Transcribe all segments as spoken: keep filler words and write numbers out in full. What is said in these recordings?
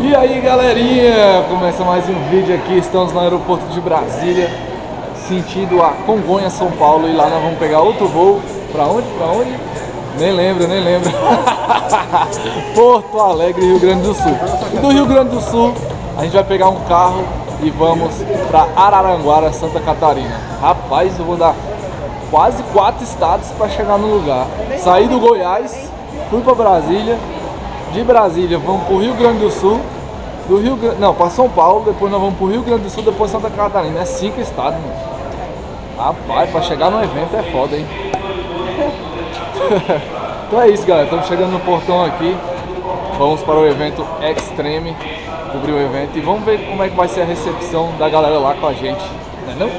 E aí, galerinha, começa mais um vídeo aqui. Estamos no aeroporto de Brasília, sentido a Congonhas, São Paulo. E lá nós vamos pegar outro voo. Pra onde? Pra onde? Nem lembro, nem lembro. Porto Alegre, Rio Grande do Sul. E do Rio Grande do Sul, a gente vai pegar um carro e vamos pra Araranguá, Santa Catarina. Rapaz, eu vou dar quase quatro estados pra chegar no lugar. Saí do Goiás, fui pra Brasília. De Brasília, vamos pro Rio Grande do Sul, do Rio Grande... não, para São Paulo, depois nós vamos pro Rio Grande do Sul, depois Santa Catarina. É cinco estados, mano. Rapaz, para chegar no evento é foda, hein? Então é isso, galera. Estamos chegando no portão aqui. Vamos para o evento Extreme, cobrir o evento, e vamos ver como é que vai ser a recepção da galera lá com a gente. Não é não?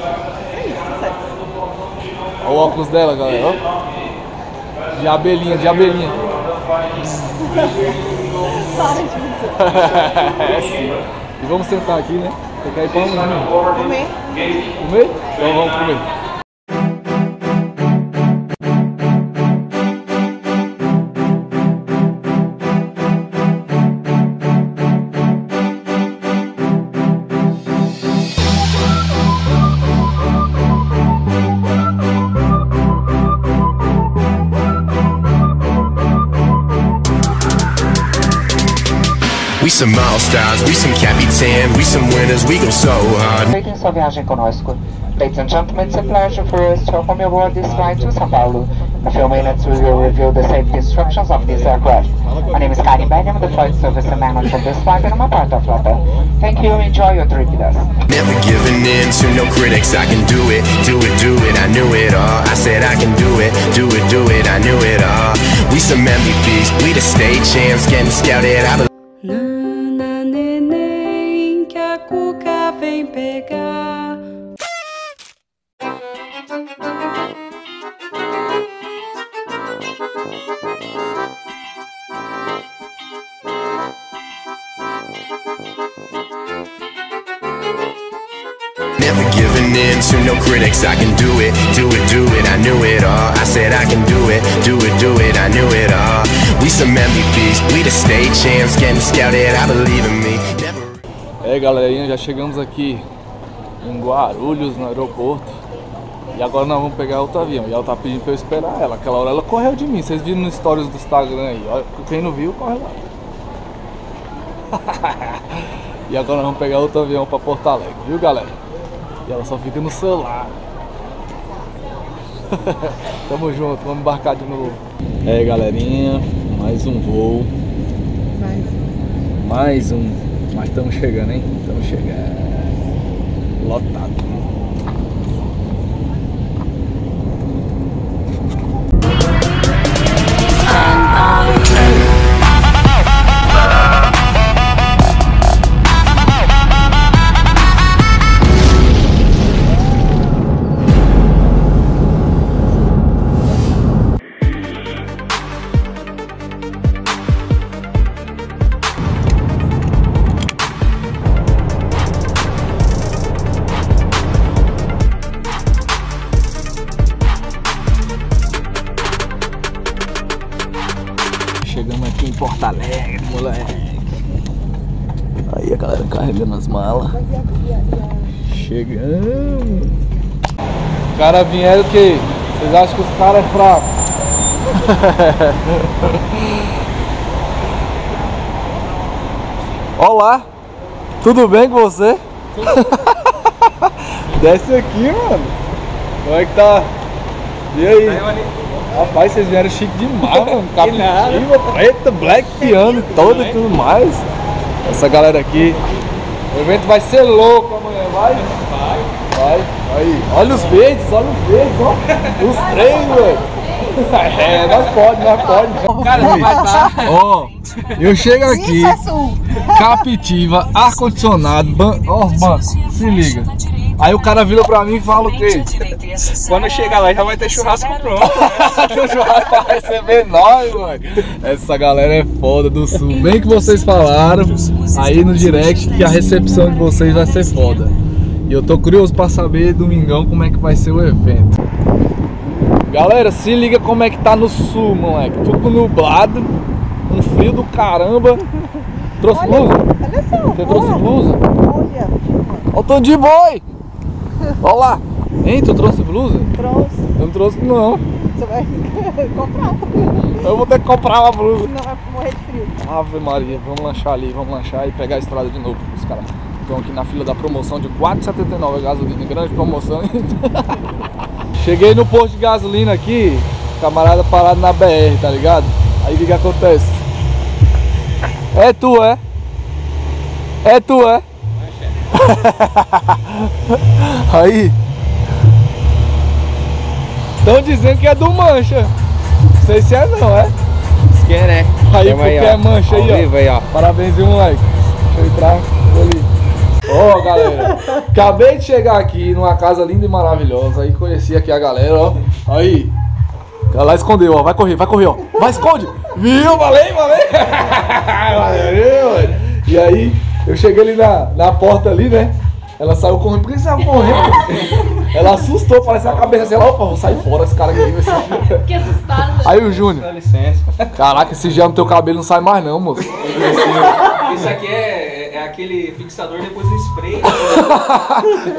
Olha o óculos dela, galera. Ó. De abelhinha, de abelhinha. É sim. E vamos sentar aqui, né? Tem que ir pra lá, né? Comer. Comer? Então vamos comer. We some milestones, we some captain, we some winners, we go so hard. Bem-vindos à viagem conosco. Ladies and gentlemen, it's a pleasure for us to welcome you aboard this flight to São Paulo. In a few minutes we will review the safety instructions of this aircraft. My name is Karim Benham, the flight service manager of this flight and I'm a part of Lata. Thank you, enjoy your trip with us. Never giving in to no critics, I can do it, do it, do it, I knew it all. I said I can do it, do it, do it, I knew it all. We some M V Ps, we the state champs, getting scouted, I believe. Nana, neném, que a cuca vem pegar. Never giving in to no critics, I can do it, do it, do it, I knew it all. I said I can do it, do it, do it, I knew it all. We some M V Ps, we the state champs, getting scouted, I believe in me. É, galerinha, já chegamos aqui em Guarulhos, no aeroporto. E agora nós vamos pegar outro avião. E ela tá pedindo pra eu esperar ela. Aquela hora ela correu de mim. Vocês viram no stories do Instagram aí. Quem não viu, corre lá. E agora nós vamos pegar outro avião pra Porto Alegre, viu, galera? E ela só fica no celular. Tamo junto, vamos embarcar de novo. É, galerinha, mais um voo. Mais um. Mais um. Mas estamos chegando, hein? Estamos chegando. Lotado. Chegamos aqui em Porto Alegre, moleque. Aí a galera carregando as malas. Chegamos. Os caras vieram o quê? Vocês acham que os caras é fraco? Olá, tudo bem com você? Desce aqui, mano. Como é que tá? E aí? Rapaz, vocês vieram chique demais, mano. Capitiva, preta, black, piano, todo e tudo mais. Essa galera aqui. O evento vai ser louco amanhã, vai? Vai. Vai. Aí. Olha os verdes, olha os verdes, ó. Os três, velho. É, nós pode, nós pode. Cara, não vai estar. Ó, eu chego aqui. Capitiva, ar-condicionado, ban... ó, banco. Se liga. Aí o cara vira pra mim e fala o quê? Quando eu chegar lá já vai ter churrasco pronto, né? Tem um churrasco pra receber nós, mano. Essa galera é foda do sul. Bem que vocês falaram aí no direct que a recepção de vocês vai ser foda. E eu tô curioso pra saber domingão como é que vai ser o evento. Galera, se liga como é que tá no sul, moleque. Tudo nublado, um frio do caramba. Trouxe olha, blusa? Olha só. Você trouxe olha. blusa? Olha. Olha o tanto de boi. Olha lá. Hein, tu trouxe blusa? Trouxe. Eu não trouxe não. Você vai comprar. Eu vou ter que comprar uma blusa. Senão vai morrer de frio. Ave Maria, vamos lanchar ali, vamos lanchar e pegar a estrada de novo. Os caras estão aqui na fila da promoção de quatro reais e setenta e nove centavos, gasolina em grande promoção. Cheguei no posto de gasolina aqui, camarada parado na B R, tá ligado? Aí o que que acontece? É tu, é? É tu, é? Aí estão dizendo que é do Mancha. Não sei se é não, é? Quem é, né? Aí porque aí, é Mancha aí, ó. Vivo, aí, ó. Parabéns, viu, moleque? Deixa eu entrar ali. Ó, oh, galera. Acabei de chegar aqui numa casa linda e maravilhosa. Aí conheci aqui a galera, ó. Aí. Ela lá escondeu, ó. Vai correr, vai correr, ó. Vai, esconde. Viu? Valeu, valeu. Valeu. E aí, eu cheguei ali na, na porta ali, né? Ela saiu correndo, por que você correndo? Ela assustou, parecia a cabeça assim, ela, opa, vou sair fora, esse cara aqui vai ser... Que assustado. Aí o Júnior, dá licença. Caraca, esse gel no teu cabelo não sai mais não, moço. Isso aqui é, é aquele fixador depois do spray.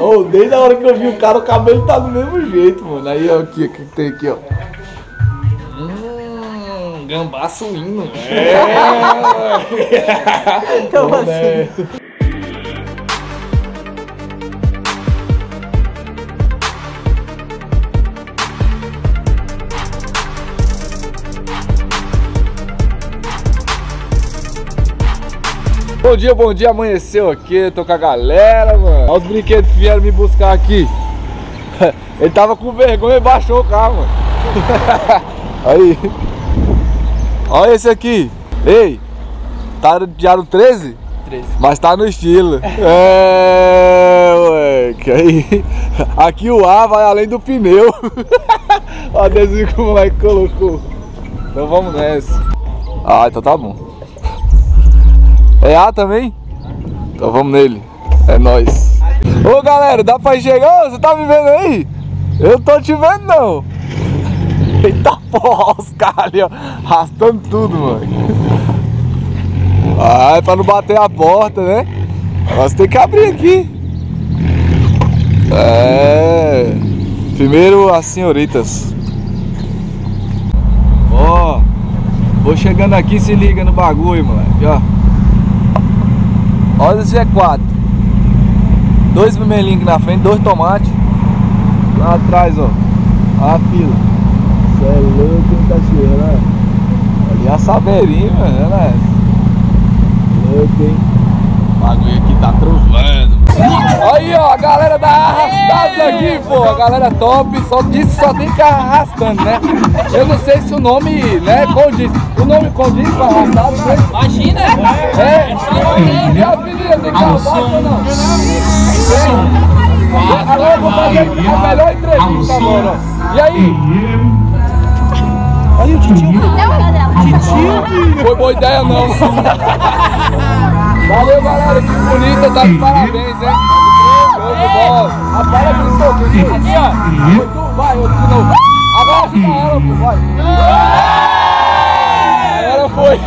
Oh, desde a hora que eu vi o cara, o cabelo tá do mesmo jeito, mano. Aí, ó, o que tem aqui, ó. Hum, gambá suíno. É, é. Gambá suíno. Bom dia, bom dia, amanheceu aqui, tô com a galera, mano. Olha os brinquedos que vieram me buscar aqui. Ele tava com vergonha e baixou o carro, mano. Aí. Olha esse aqui. Ei, tá de aro treze? treze. Mas tá no estilo. É, moleque. Aí. Aqui o ar vai além do pneu. Olha o adesivo que o moleque colocou. Então vamos nessa. Ah, então tá bom. É A também? Então vamos nele. É nóis. Ô galera, dá pra enxergar? Ô, você tá me vendo aí? Eu tô te vendo não. Eita porra, os caras ali, ó. Arrastando tudo, mano. Ai, pra não bater a porta, né? Nós tem que abrir aqui. É. Primeiro as senhoritas. Ó, vou chegando aqui, se liga no bagulho, moleque, ó. Olha esse G quatro. Dois vermelhinhos aqui na frente, dois tomates. Lá atrás, ó. A fila. Isso é louco, tá cheio, né? Ali é a Saveirinha, mano, né? Louco, hein? O bagulho aqui tá trovando. Aí, ó, a galera da Arrastados aqui, pô. A galera top, só disso só tem que arrastando, né? Eu não sei se o nome, né, condiz. O nome condiz com Arrastados, né? Imagina! É! E as meninas tem que arrastar ou não? Tem! Agora eu vou fazer a melhor entrevista agora, ó. E aí? Olha o titio. Titio? Foi boa ideia, não. Valeu, galera, que bonita, tá de parabéns, hein? Show de bola! A bola gritou, gritou! Aqui, ó! Outro, vai, outro de novo! Agora ajuda ela, pô, vai! Agora foi!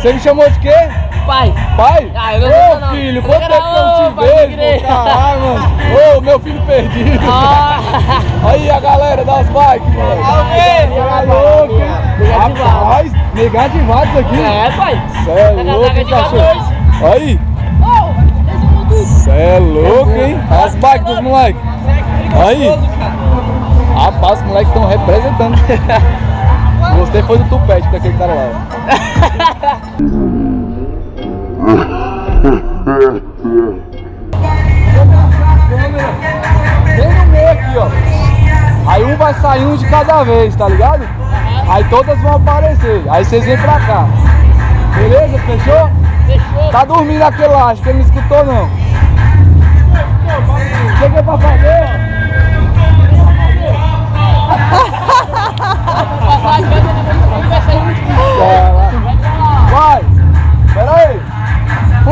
Você me chamou de quê? Pai. Pai? Ah, eu não sei. Ô, não, filho, quanto tempo que eu te vejo, caralho, mano. Ô, meu filho perdido. Ah. Aí a galera das bikes, mano. Tá louco, hein? Rapaz, negar demais isso aqui. É, pai. Cê é louco, cachorro. Aí. Cê é louco, hein? As bikes dos moleques. Aí. Rapaz, os moleques estão representando. Gostei foi do tupete daquele cara lá. vai sair um de cada vez, tá ligado? Aí todas vão aparecer, aí vocês vêm pra cá. Beleza? Fechou? Fechou. Tá dormindo aquele lá, acho que ele não escutou não. Cheguei pra fazer. Vai, pera aí.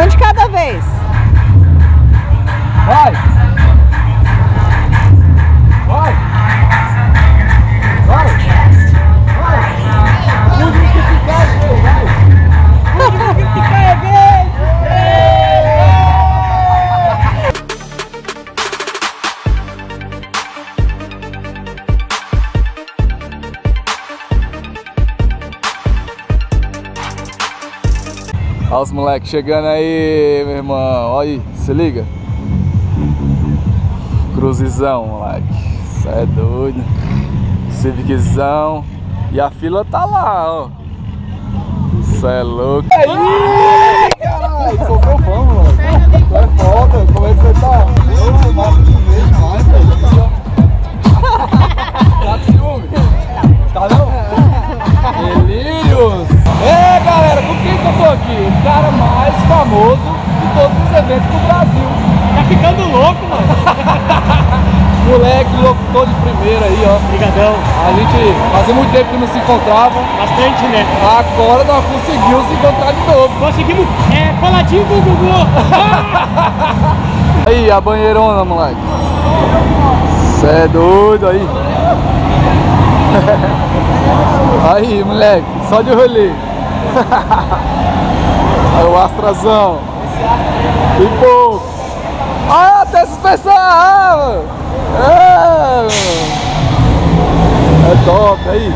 Um de cada vez. Vai. Vai. Vai. Vai. Vamos multiplicar, vai. Vamos multiplicar a vez. Olha os moleques chegando aí, meu irmão. Olha aí, se liga. Cruzizão, moleque. Isso é doido. Civicizão. E a fila tá lá, ó. Isso é louco. Aí, caralho. Sou seu fã, moleque. Tu é foda. Como é que você tá? Eu sou mais que vejo mais, velho. Tá com ciúme? Tá não? Delírios. É, galera, por que que eu tô aqui? O cara mais famoso de todos os eventos do Brasil. Tá ficando louco, mano. Moleque, locutor de primeira aí, ó. Obrigadão. A gente fazia muito tempo que não se encontrava. Bastante, né? Agora nós conseguimos se encontrar de novo. Conseguimos, é, coladinho com o Gugu. Aí, a banheirona, moleque. Cê é doido aí. Aí, moleque, só de rolê. Aí o astrazão. E pouco. Ah, tem suspensão! É, é top, aí.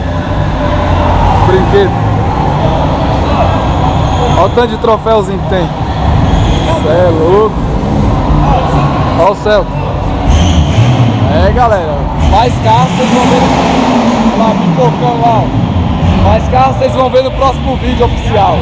Brinquedo. Olha o tanto de troféuzinho que tem. Isso é louco. Olha o céu. É, galera. Mais carros vocês vão ver lá, pipocão lá. Mais carros vocês vão ver no próximo vídeo oficial.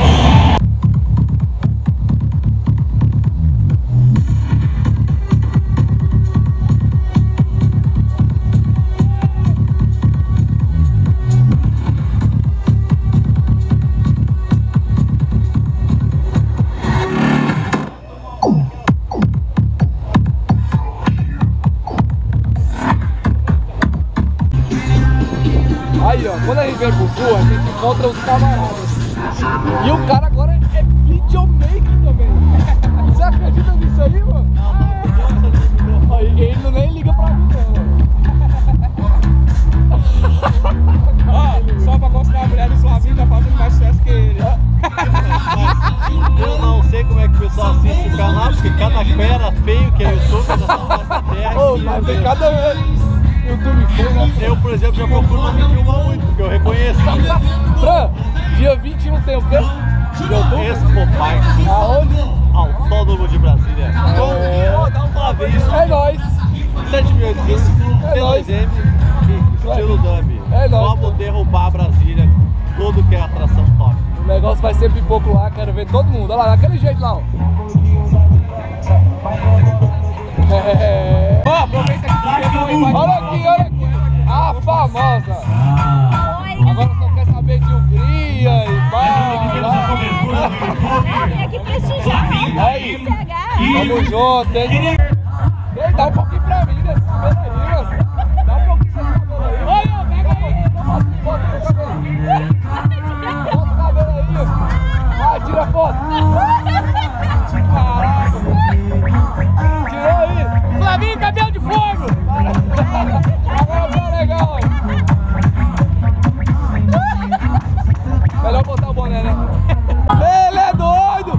Quando a gente vem pro sul, a gente encontra os camaradas. E o cara agora é videomaker também. Você acredita nisso aí, mano? Não, não, não. Ele não nem liga pra mim, não. Ó, só pra mostrar a mulher do Flavinho tá fazendo mais sucesso que ele. Eu não sei como é que o pessoal assiste o canal, porque cada fera feio que eu sou, cada salvação da terra. Ô, mas tem cada vez. Eu, por exemplo, já procuro não me filmar muito, porque eu reconheço. Fran, dia vinte e um tem o quê? Expo Baixo. Aonde? Autódromo de Brasília. É, dá uma vez. É nóis. sete mil e oitocentos, D dois M, estilo dummy. É nóis. Vamos derrubar a Brasília, tudo que é atração top. O negócio vai ser pipoco lá, quero ver todo mundo. Olha lá, daquele jeito lá, ó. É. Ó, aproveita aqui. Olha aqui, olha aqui. A famosa. Agora só quer saber de Hungria e barra. Tem que prestigiar. Vamos junto, hein? Ei, dá um pouquinho pra mim desse cabelo aí. Dá um pouquinho pra mim. Olha, pega aí. Bota o cabelo aí. Bota o cabelo aí. Vai, tira a foto. Caraca. Flavinho, cabelo de fogo! Agora tá legal! Melhor botar o boné, né? Ele é doido!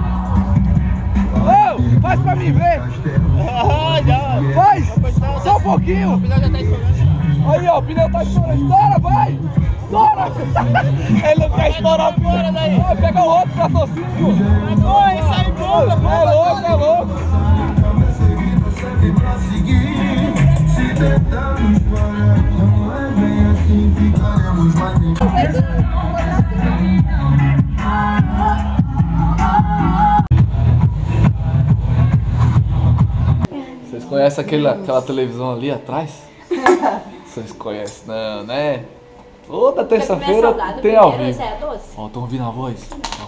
Ô, faz pra mim ver! Faz! Só um pouquinho! O pneu já tá estourando. Aí, ó, o pneu tá estourando. Estoura, vai! Estoura! Ele não quer estourar o pneu. Vai pegar o outro pra torcida. Vai, sai bomba! É louco, é louco! Pra seguir, se tentarmos parar, não é bem assim, ficaremos mais bem. Vocês conhecem aquela, aquela televisão ali atrás? vocês conhecem, não, né? Toda terça-feira tem ao vivo. É doce? Ó, tô ouvindo a voz. Ó.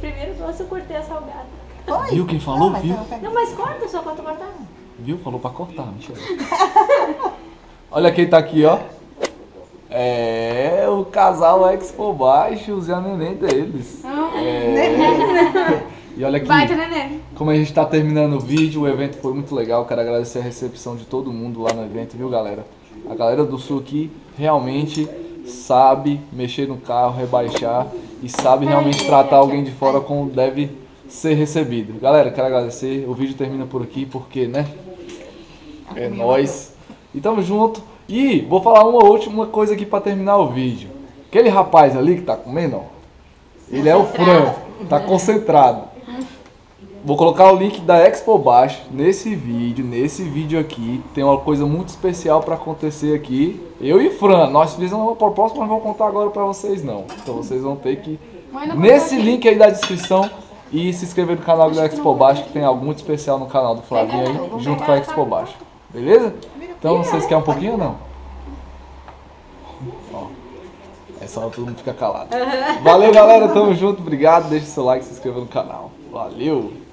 Primeiro doce eu cortei a salgada. Oi? Viu quem falou? Não, viu? Mas não, mas corta, só corta cortar. Viu? Falou pra cortar, mentira. Olha quem tá aqui, ó. É o casal Expo Baixo, o Zé Neném deles. Ah, é... Neném. E olha aqui, Vai, Neném. Como a gente tá terminando o vídeo, o evento foi muito legal. Quero agradecer a recepção de todo mundo lá no evento, viu, galera? A galera do Sul aqui realmente sabe mexer no carro, rebaixar e sabe realmente tratar alguém de fora como deve ser recebido. Galera, quero agradecer. O vídeo termina por aqui porque, né? É nóis. E tamo junto. E vou falar uma última coisa aqui pra terminar o vídeo. Aquele rapaz ali que tá comendo, ó, ele é o frango, tá concentrado. Vou colocar o link da Expo Baixo nesse vídeo, nesse vídeo aqui. Tem uma coisa muito especial pra acontecer aqui. Eu e Fran, nós fizemos uma proposta, mas não vou contar agora pra vocês não. Então vocês vão ter que, nesse link aí da descrição, e se inscrever no canal da Expo Baixo, que tem algo muito especial no canal do Flavinho aí, junto com a Expo Baixo. Beleza? Então vocês querem um pouquinho ou não? Ó, é só todo mundo ficar calado. Valeu, galera, tamo junto, obrigado. Deixa o seu like e se inscreva no canal. Valeu!